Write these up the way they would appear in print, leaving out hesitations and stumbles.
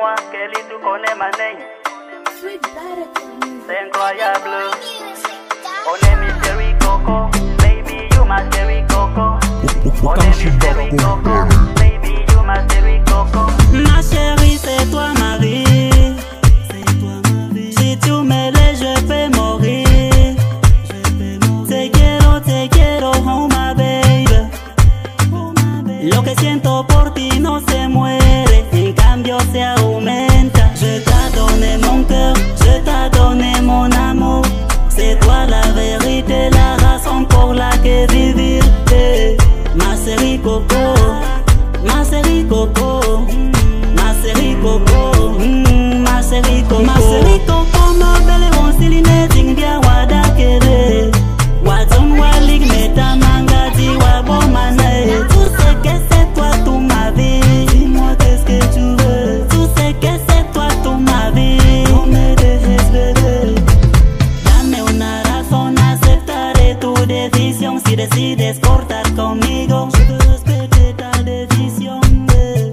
moi, Kelly, tu connais ma name. C'est incroyable. On est Mystery Coco, baby, you my Mystery Coco. On est Mystery Coco, baby, you my Mystery Coco. Ma chérie, c'est toi ma vie. Si tu me laisses, je peux mourir. Te quiero, oh my baby. Lo que siento por ti no se muere, en cambio se aumenta. Je t'ai donné mon cœur, je t'ai donné mon amour. C'est toi la vérité, la razón por la que vivir. Ma chérie Coco, ma chérie Coco, ma chérie Coco, ma chérie Coco, ma chérie Coco, ma belle bonsiline dingia wada querer. Watson Walik me ta manga di wabomane. Tu sais que c'est toi toute ma vie. Dis-moi qu'est-ce que tu veux. Tu sais que c'est toi toute ma vie. No me dejes beber. Dame una razón, aceptaré tu decisión. Si decides cortar conmigo, yo respetaré ta decisión.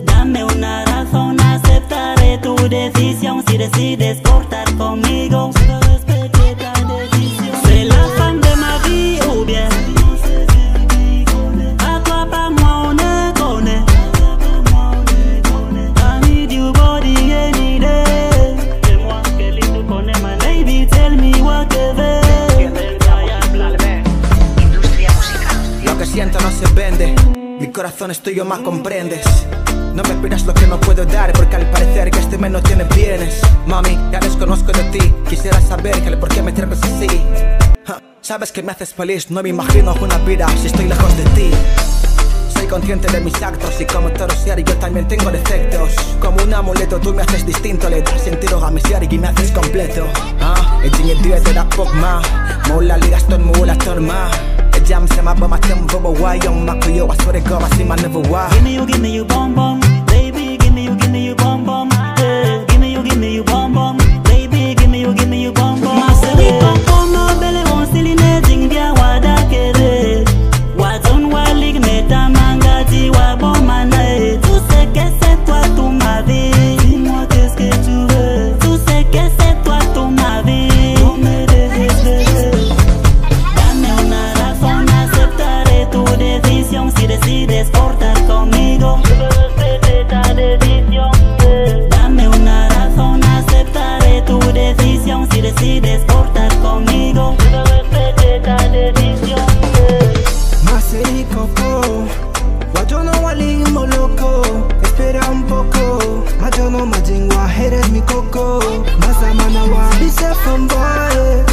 Dame una razón, aceptaré tu decisión. Si decides cortar conmigo, yo respetaré ta decisión. C'est la femme de ma vie ou bien à toi pas moi on est connaît. Ami du body any day. C'est moi que lui tu connais ma baby. Tell me what you want. Lo que siento no se vende. Mi corazón es tuyo más comprendes. No me pidas lo que no puedo dar, porque al parecer que este mes no tiene bienes. Mami, ya desconozco de ti. Quisiera saber que por qué me tratas así. Sabes que me haces feliz, no me imagino una vida si estoy lejos de ti. Soy consciente de mis actos y como todo ser yo también tengo defectos. Como un amuleto tú me haces distinto, le das sentido a mi ser y me haces completo. El día de la pogma, mola ligas ton mula torma. Jam se ma bomba tempo boy on my yo I swear to God I see my never why. Give me you bomb bomb baby, give me you bomb bomb. Give me you bomb bomb baby, give me you bomb bomb. Ma chérie Coco, ma belle bonsiline dingia wada querer. Watson Walik me ta manga di wabomane. Tu sais que c'est toi toute ma vie. Dis-moi qu'est-ce que tu veux. Tu sais que c'est toi toute ma vie. Si decides cortar conmigo, respetaré tu decisión. Dame una razón, aceptaré tu decisión. Si decides cortar conmigo, respetaré tu decisión. Ma chérie Coco, yo no valimo loco. Espera un poco, yo no me jingua, eres mi coco. Mazamanawa bise fambae,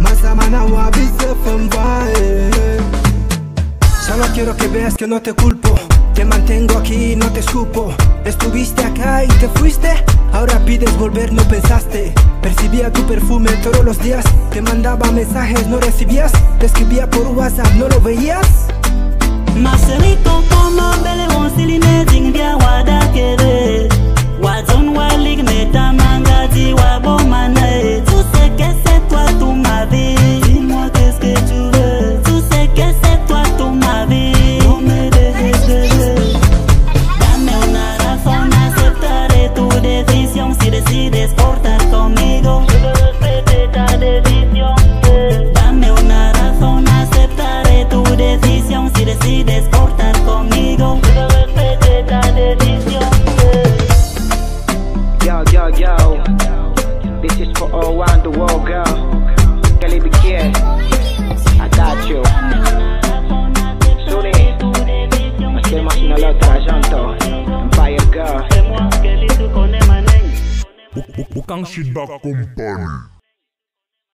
Mazamanawa bise fambae. Solo quiero que veas que no te culpo. Te mantengo aquí y no te escupo. Estuviste acá y te fuiste. Ahora pides volver, no pensaste. Percibía tu perfume todos los días. Te mandaba mensajes, no recibías. Te escribía por WhatsApp, no lo veías. Ma chérie Coco, ma belle bonsiline dingia wada querer. Watson Walik me ta manga di wabomane. Tu sais que c'est toi toute ma vie. Dis-moi qu'est-ce que tu veux. Tu sais que c'est toi toute ma vie. No me dejes beber. Dame una razón, aceptaré tu decisión. Si decides cortar conmigo, yo respetaré tu decisión. Dame una razón, aceptaré tu decisión. Si decides cortar conmigo, yo respetaré tu decisión. Yo, yo, yo. This is for all around the world, girl. Kelly B. Kier, I got you. Bukan Shida Company.